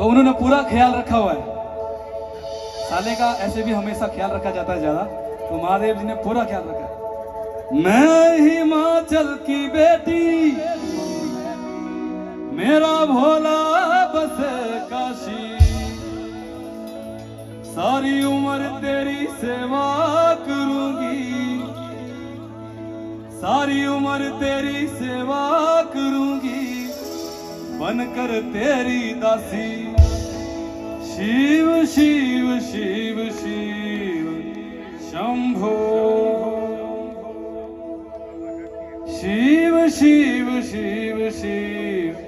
तो उन्होंने पूरा ख्याल रखा हुआ है। साले का ऐसे भी हमेशा ख्याल रखा जाता है ज्यादा, तो महादेव जी ने पूरा ख्याल रखा है। मैं हिमाचल की बेटी, मेरा भोला बसे काशी, सारी उम्र तेरी सेवा करूंगी, सारी उम्र तेरी सेवा करूंगी, बनकर तेरी दासी। शिव शिव शिव शिव शंभो, शिव शिव शिव शिव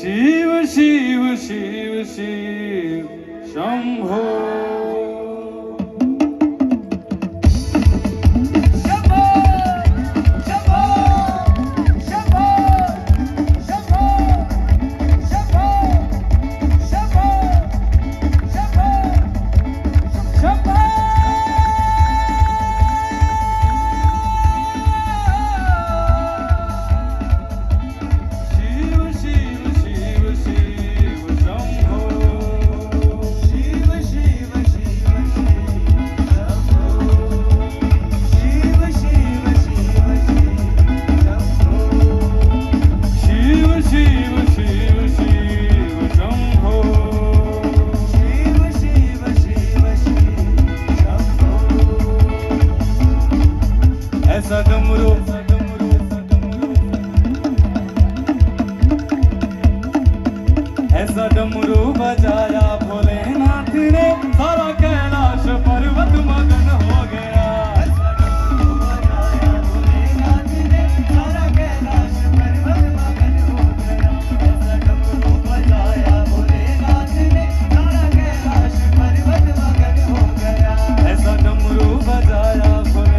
शिव शिव शिव शिव शंभो। ऐसा डमरू बजाया भोलेनाथ ने, सारा कैलाश पर्वत मगन हो गया। ऐसा डमरू बजाया भोलेनाथ ने, सारा कैलाश पर्वत मगन हो गया। ऐसा डमरू बजाया भोलेनाथ ने,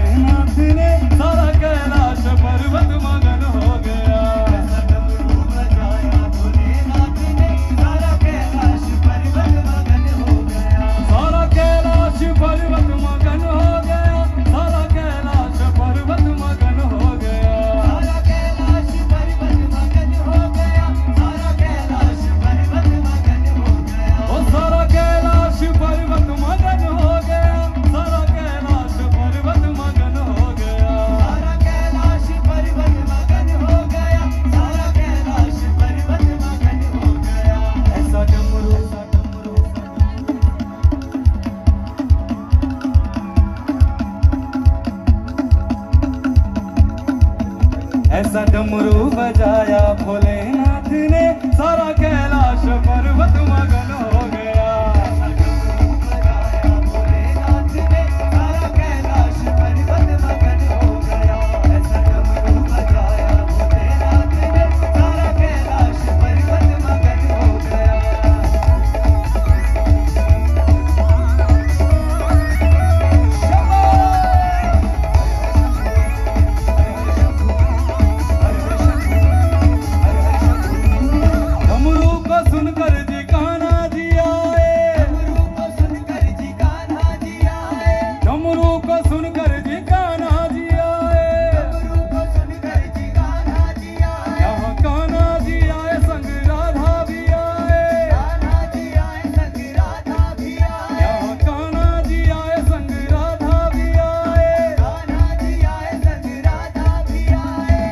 सारा कैलाश पर्वत मगन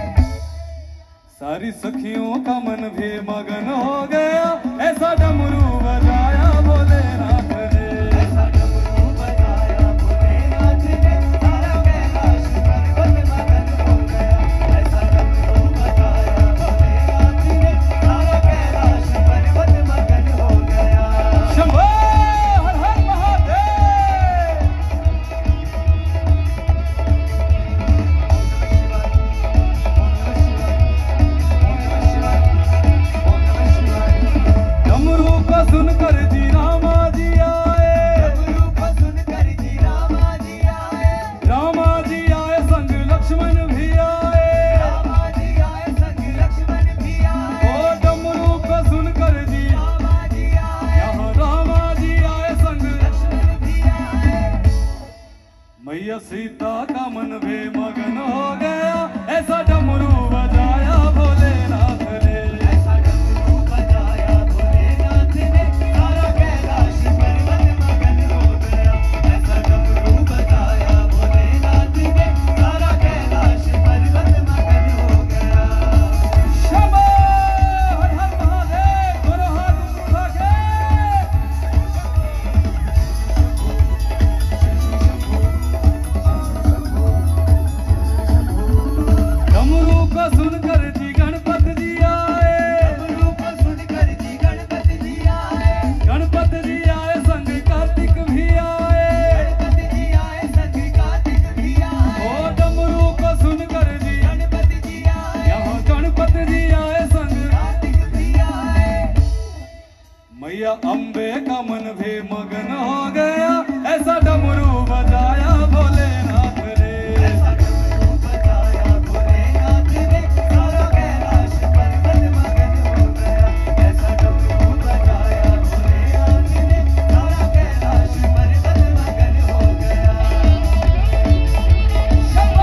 हो गया। सारी सखियों का मन भी मगन हो गया, ऐसा डमरू बजाया भोलेनाथ ने। ऐसा डमरू बजाया भोलेनाथ ने, सारा कैलाश पर्वत मगन हो गया। ऐसा डमरू बजाया भोलेनाथ ने, सारा कैलाश पर्वत मगन हो गया। शंभो हर हर महादेव। सुनकर जी रामा जी आए, डमरू को सुनकर जी रामा जी आए। रामा जी आए संग लक्ष्मण भी आए, रामा जी आए संग लक्ष्मण भी आए। ओ डमरू को सुनकर जी रामा जी आए, यहाँ रामा जी आए संग लक्ष्मण भी आए। मैया सीता का मन भी मगन हो गया, ऐसा डमरू बजाया भोलेनाथ ने। ऐसा डमरू गया, अम्बे का मन भी मगन हो गया। ऐसा डमरू बजाया भोलेनाथ रे, ऐसा डमरू बजाया भोलेनाथ रे, सारा कैलाश पर्वत मगन हो गया। ऐसा डमरू बजाया भोलेनाथ रे, सारा कैलाश पर्वत मगन हो गया। शंभो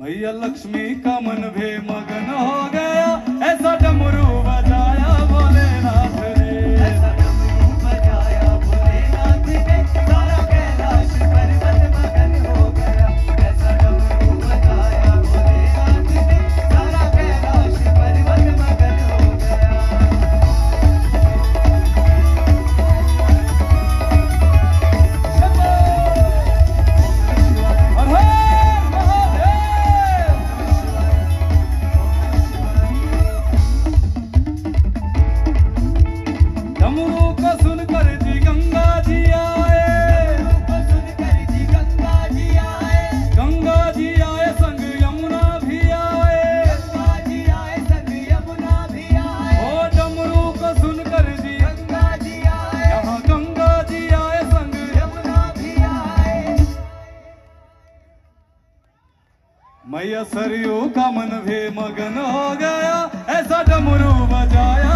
मैया लक्ष्मी का मन भी मगन हो गया। ऐसा डमरू बजाया भोलेनाथ रे, ऐसा डमरू बजाया भोलेनाथ रे, सारा कैलाश पर्वत मगन हो गया। ऐसा डमरू बजाया भोलेनाथ रे, सारा कैलाश पर्वत मगन हो गया। मैया सरयू का मन भी मगन हो गया। ऐसा डमरू बजाया।